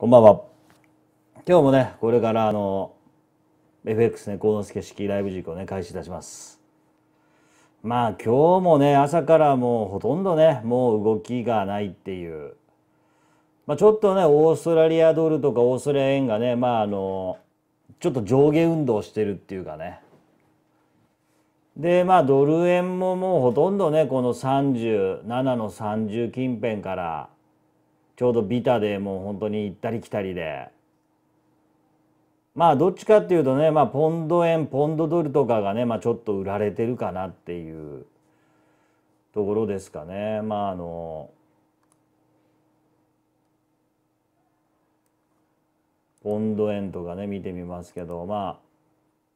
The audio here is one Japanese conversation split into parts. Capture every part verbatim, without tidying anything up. こんばんは。今日もね、これからあの エフエックス ね、幸之助式ライブ実況をね開始いたします。まあ今日もね、朝からもうほとんどね、もう動きがないっていう。まあ、ちょっとね、オーストラリアドルとかオーストラリア円がね、まああのちょっと上下運動してるっていうかね。でまあドル円ももうほとんどね、このさんじゅうななのさんじゅう近辺からちょうどビタでもう本当に行ったり来たりで、まあどっちかっていうとね、まあ、ポンド円ポンドドルとかがね、まあ、ちょっと売られてるかなっていうところですかね。まああのポンド円とかね見てみますけど、まあ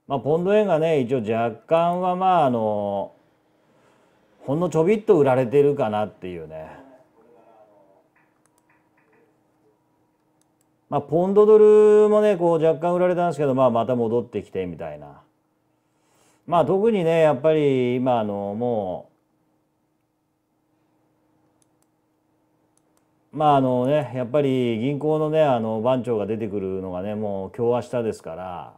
まあポンド円がね一応若干はまああのほんのちょびっと売られてるかなっていうね。まあポンドドルもねこう若干売られたんですけど、まあまた戻ってきてみたいな。まあ特にねやっぱり今あのもうまああのねやっぱり銀行のねあの番長が出てくるのがねもう今日明日ですから、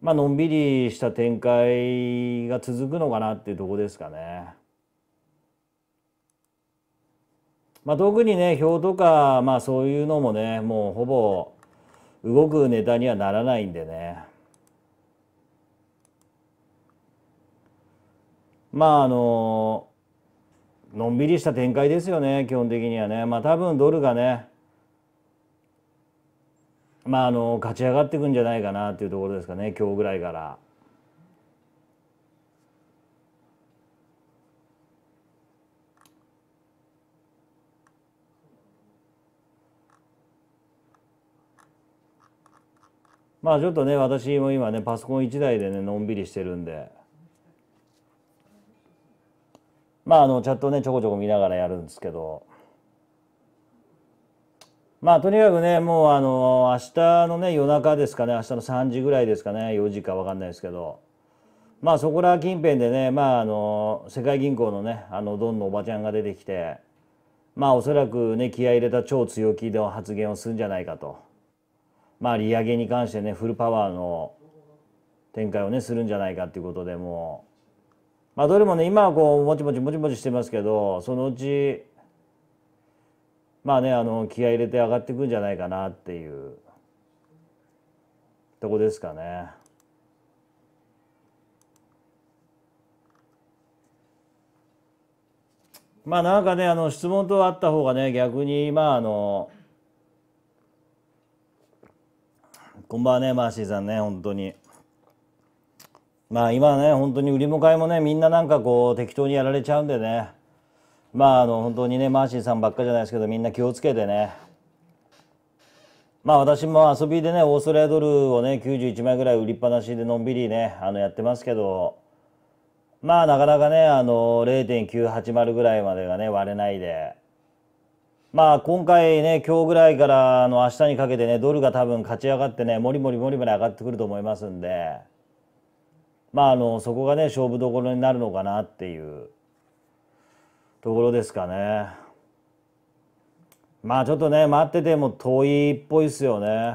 まあのんびりした展開が続くのかなっていうところですかね。まあ、特にね表とか、まあ、そういうのもねもうほぼ動くネタにはならないんでね。まああののんびりした展開ですよね、基本的にはね。まあ多分ドルがねまああの勝ち上がっていくんじゃないかなっていうところですかね、今日ぐらいから。まあちょっとね私も今ねパソコンいちだいでねのんびりしてるんで、まああのチャットねちょこちょこ見ながらやるんですけど。まあとにかくねもうあの明日のね夜中ですかね、明日のさんじぐらいですかね、よじか分かんないですけど、まあそこら近辺でね、まああの世界銀行のねあのドンのおばちゃんが出てきて、まあおそらくね気合い入れた超強気の発言をするんじゃないかと、まあ利上げに関してねフルパワーの展開をねするんじゃないかっていうことで、もうまあどれもね今はこうもちもちもちもちしてますけど、そのうちまあねあの気合い入れて上がっていくんじゃないかなっていうとこですかね。まあなんかねあの質問とあった方がね逆にまああのこんばんはねマーシーさんね、本当にまあ今ね本当に売りも買いもねみんななんかこう適当にやられちゃうんでね。まああの本当にねマーシーさんばっかじゃないですけどみんな気をつけてね。まあ私も遊びでねオーストラリアドルをねきゅうじゅういちまいぐらい売りっぱなしでのんびりねあのやってますけど、まあなかなかねあの れいてんきゅうはちまる ぐらいまでがね割れないで、まあ今回ね今日ぐらいからあの明日にかけてねドルが多分勝ち上がってねもりもりもりもり上がってくると思いますんで、まああのそこがね勝負どころになるのかなっていうところですかね。まあちょっとね待ってても遠いっぽいですよね。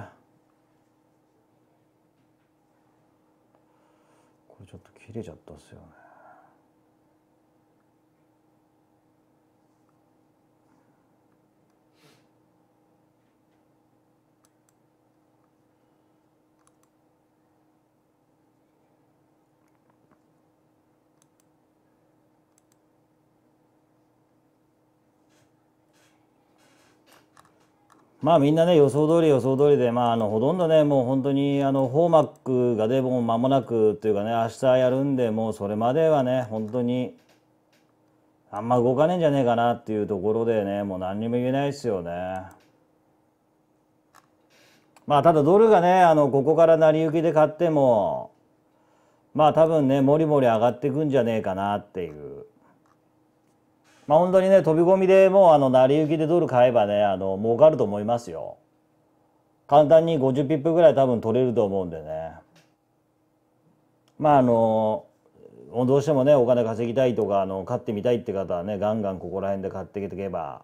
これちょっと切れちゃったっすよね。まあみんなね予想通り予想通りで、まああのほとんどねもう本当にあのフォーマックがでもう間もなくというかね明日やるんで、もうそれまではね本当にあんま動かねえんじゃねえかなっていうところでね、もう何にも言えないですよね。まあただドルがねあのここから成り行きで買ってもまあ多分ねもりもり上がっていくんじゃねえかなっていう。まあ本当にね飛び込みでもうあの成り行きでドル買えばねあの儲かると思いますよ。簡単にごじゅうピップぐらい多分取れると思うんでね。まああのどうしてもねお金稼ぎたいとかあの買ってみたいって方はねガンガンここら辺で買っていけば